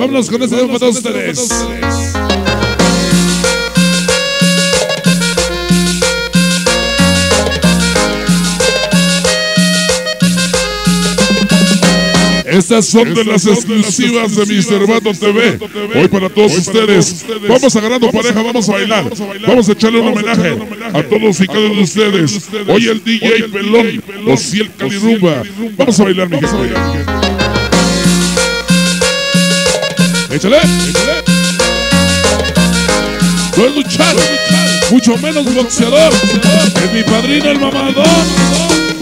Vámonos con este tema para ustedes. Estas son de las exclusivas de Mr. Vato TV. Hoy para todos ustedes. Vamos agarrando pareja, vamos a bailar. Vamos a echarle un homenaje a todos y cada uno de ustedes. Hoy el DJ Pelón o si el Calirumba. Vamos a bailar, mi gente. Échale, échale. No es luchar, mucho menos boxeador. Es mi padrino el mamador.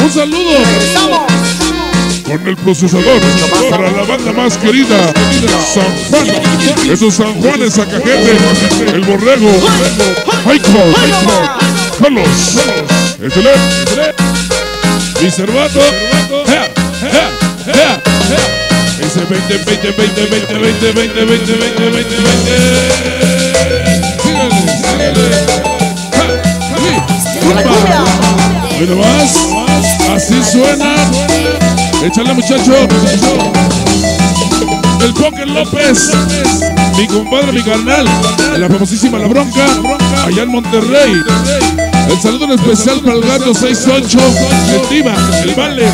Un saludo. ¡Estamos! Con el procesador para la banda más querida, San Juan. Esos San Juanes, Acajete, el borrego, Michael, Carlos, el teléfono, Mr. Vato, ese 20, así suena. Échale muchacho, el Póker López, mi compadre, mi carnal, la famosísima La Bronca, allá en Monterrey. El saludo en especial para el gato 68, el Diva, el Vale.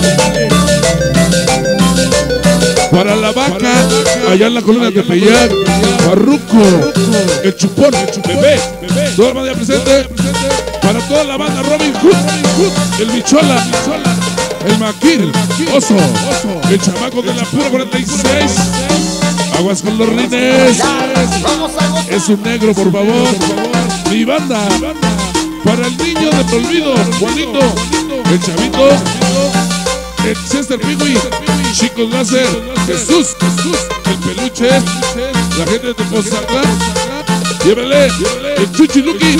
Para La Vaca, allá en la colonia de Peyac, Barruco, El Chupón, El Bebé, toda la banda presente. Para toda la banda, Robin Hood, el Bichola, el Maquil, Oso, el chamaco de La Pura 46, aguas con los rines, es un negro por favor, mi banda, para el niño de olvido, Juanito, el Chavito, el Chester Pigui, Chicos Láser, Jesús, el Peluche, la gente de Pozatlán, llévele, el Chuchiluki,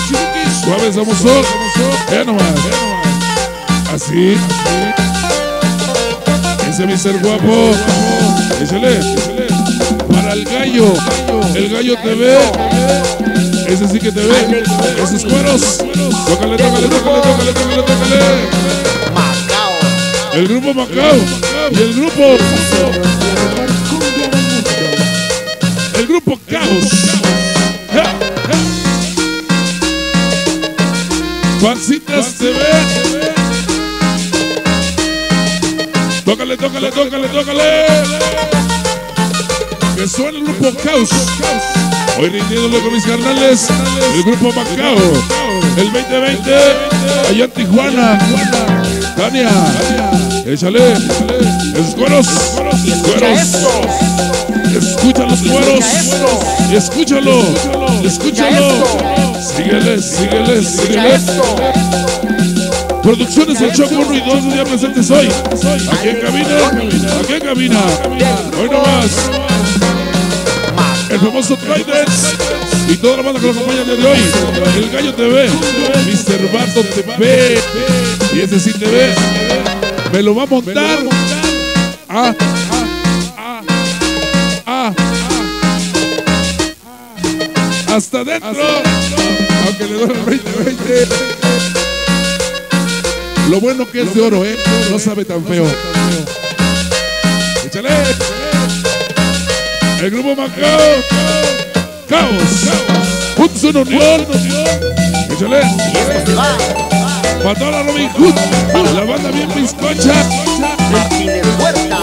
Suave Samoso, ya nomás, así, ese mi ser guapo, échale, para el gallo TV, ese sí que te ve, esos cueros, tócale, tócale, el grupo Macao, y el grupo Caos, Juancitas TV. Tócale, tócale. Que suena el grupo Krauss. Hoy rindiéndolo con mis carnales. El grupo Macao. El 2020. Allá en Tijuana. Tania. Échale. Esos cueros. Escucha los cueros. Escúchalo. Síguele, síguele. Producciones del Choco, Ruidon, ya presentes hoy. Aquí en cabina, hoy nomás. El famoso Trides y toda la banda que lo acompaña el día de hoy. El gallo TV, Mr. Vato TV, y ese sí TV. Me lo va a montar. Hasta dentro. Aunque le duele el 2020. Lo bueno que es de oro, no sabe tan feo. Échale. El grupo Macao. Caos. Juntos en unión. Échale. Padola Lobin, la banda bien bizcocha.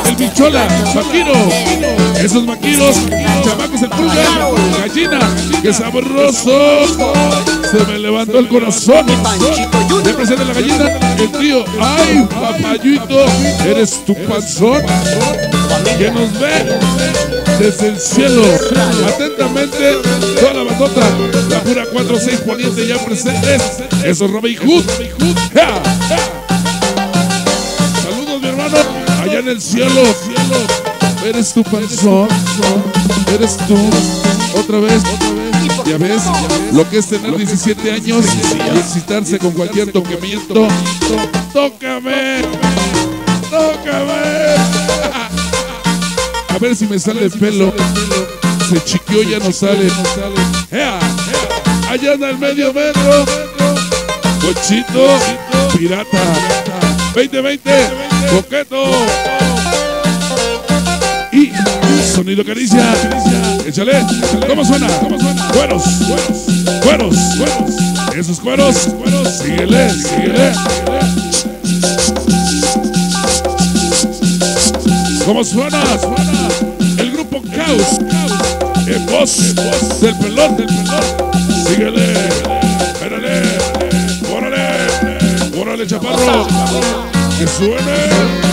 El Bichola, Maquino. Esos maquinos, chamacos en pulga, gallina, que sabroso. Se me levantó el corazón. Te presenta la gallina, el tío. Ay, papayito, eres tu panzón que nos ve desde el cielo. Atentamente, toda la bandota, la pura 46 poniente ya presentes. Eso es Robin Hood. Saludos, mi hermano, allá en el cielo. Eres tu panzón, eres tú, otra vez. Ya ves, lo que es tener 17 años y excitarse con cualquier toquemiento. ¡Tócame! A ver si me sale el pelo. Se chiqueó, ya no sale. Allá en el medio metro. Cochito, pirata. 2020, coqueto. Y sonido caricia. Échale, échale. ¿Cómo suena? ¿Cómo suena? Cueros, cueros, cueros, cueros. Esos cueros, cueros. Síguele, síguele. ¿Cómo suena? Suena el grupo Caos. En voz del pelón, del pelón. Síguele, espérale. Órale, órale, chaparro. Que suene.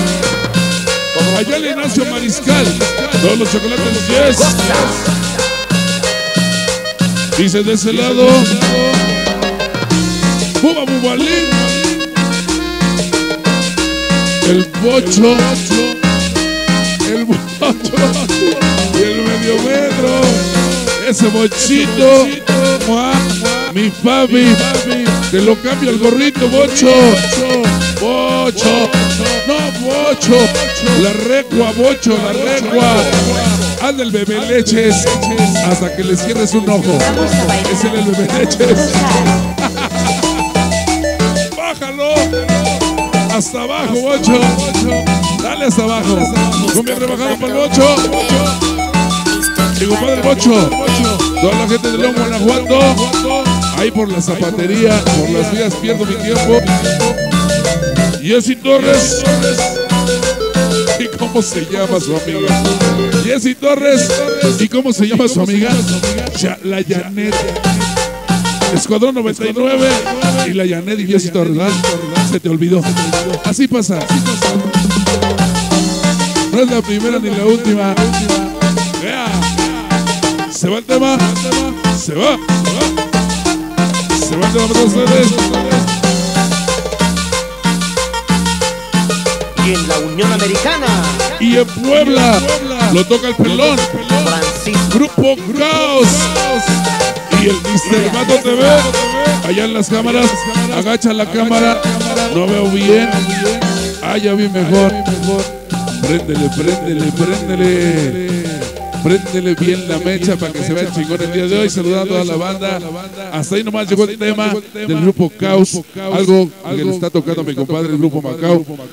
Allá el Ignacio Mariscal, todos los chocolates de 10. Dice de ese lado, Buba Bubalín, el Bocho, el Bocho y el medio metro, ese bochito, mi papi, te lo cambio el gorrito, Bocho, Bocho. No, Bocho, la recua, Bocho, la recua. Anda el bebé leches hasta que le cierres un ojo. Es el bebé leches. Bájalo. Hasta abajo, Bocho. Dale hasta abajo. Cumbia rebajada para el Bocho. Mi compadre Bocho. Toda la gente de León, Guanajuato. Ahí por la zapatería, por las vías pierdo mi tiempo. Jessie Torres. ¿Y cómo se llama su amiga? Jessie Torres. ¿Y cómo se llama su amiga? La Janet. Escuadrón 99 y la Janet y Jessie Torres. Se te olvidó. Así pasa. No es la primera ni la última. Se va el tema. Se va. Se va el tema para ustedes. Y en la Unión Americana y en Puebla, lo toca el pelón, Francisco, Grupo Krauss y el Mr. Vato TV. Allá en las cámaras, agacha la cámara, no veo bien, ah, ya vi mejor. Préndele, préndele, préndele. Préndele bien la mecha para que se vea el chingón el día de hoy. Saludando a la banda. Hasta ahí nomás llegó el tema del Grupo Caos. Algo que le está tocando a mi compadre, el Grupo Macao.